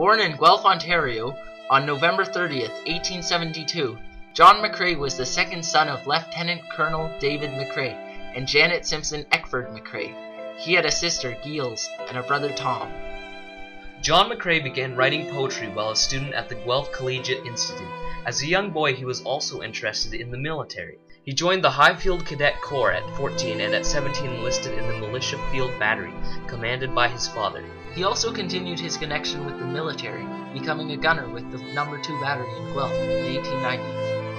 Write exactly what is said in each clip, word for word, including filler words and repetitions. Born in Guelph, Ontario, on November thirtieth, eighteen seventy-two, John McCrae was the second son of Lieutenant Colonel David McCrae and Janet Simpson Eckford McCrae. He had a sister, Giles, and a brother, Tom. John McCrae began writing poetry while a student at the Guelph Collegiate Institute. As a young boy, he was also interested in the military. He joined the Highfield Cadet Corps at fourteen and at seventeen enlisted in the militia field battery, commanded by his father. He also continued his connection with the military, becoming a gunner with the number two Battery in Guelph in eighteen ninety,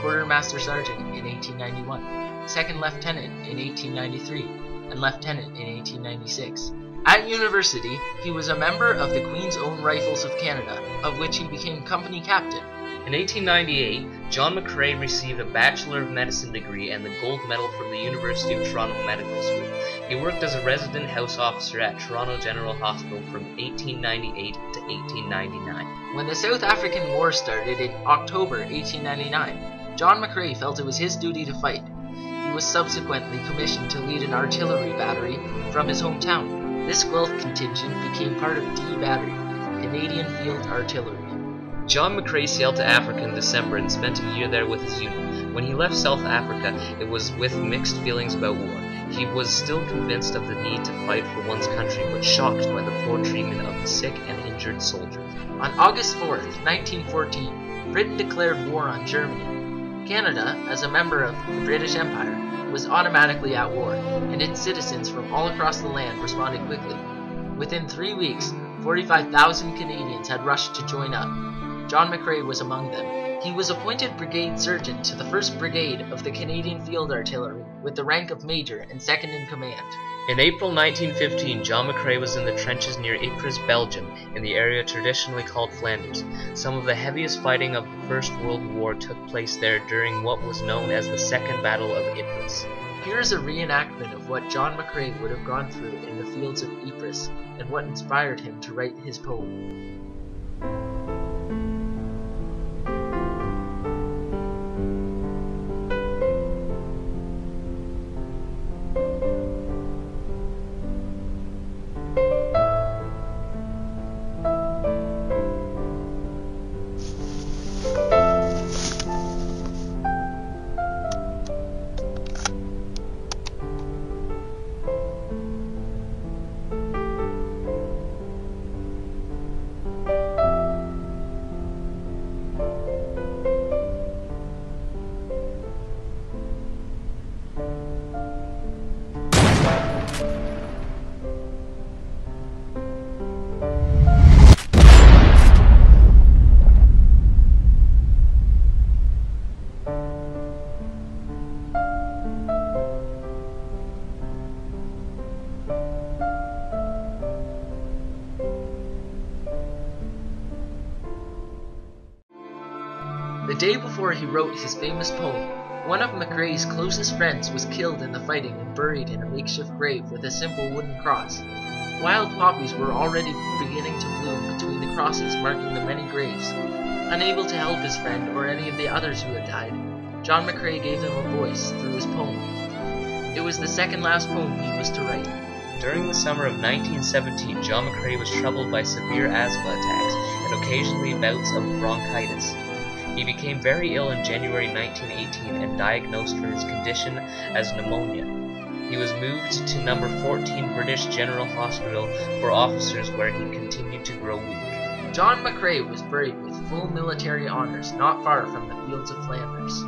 Quartermaster Sergeant in eighteen ninety-one, second Lieutenant in eighteen ninety-three, and Lieutenant in eighteen ninety-six. At university, he was a member of the Queen's Own Rifles of Canada, of which he became company captain. In eighteen ninety-eight, John McCrae received a Bachelor of Medicine degree and the gold medal from the University of Toronto Medical School. He worked as a resident house officer at Toronto General Hospital from eighteen ninety-eight to eighteen ninety-nine. When the South African War started in October eighteen ninety-nine, John McCrae felt it was his duty to fight. He was subsequently commissioned to lead an artillery battery from his hometown. This Guelph contingent became part of D Battery, Canadian Field Artillery. John McCrae sailed to Africa in December and spent a year there with his unit. When he left South Africa, it was with mixed feelings about war. He was still convinced of the need to fight for one's country, but shocked by the poor treatment of the sick and injured soldiers. On August fourth, nineteen fourteen, Britain declared war on Germany. Canada, as a member of the British Empire, was automatically at war, and its citizens from all across the land responded quickly. Within three weeks, forty-five thousand Canadians had rushed to join up. John McCrae was among them. He was appointed brigade surgeon to the first Brigade of the Canadian Field Artillery, with the rank of major and second in command. In April nineteen fifteen, John McCrae was in the trenches near Ypres, Belgium, in the area traditionally called Flanders. Some of the heaviest fighting of the First World War took place there during what was known as the Second Battle of Ypres. Here is a reenactment of what John McCrae would have gone through in the fields of Ypres and what inspired him to write his poem. The day before he wrote his famous poem, one of McCrae's closest friends was killed in the fighting and buried in a makeshift grave with a simple wooden cross. Wild poppies were already beginning to bloom between the crosses marking the many graves. Unable to help his friend or any of the others who had died, John McCrae gave him a voice through his poem. It was the second last poem he was to write. During the summer of nineteen seventeen, John McCrae was troubled by severe asthma attacks and occasionally bouts of bronchitis. He became very ill in January nineteen eighteen and diagnosed for his condition as pneumonia. He was moved to number fourteen British General Hospital for officers, where he continued to grow weak. John McCrae was buried with full military honors not far from the fields of Flanders.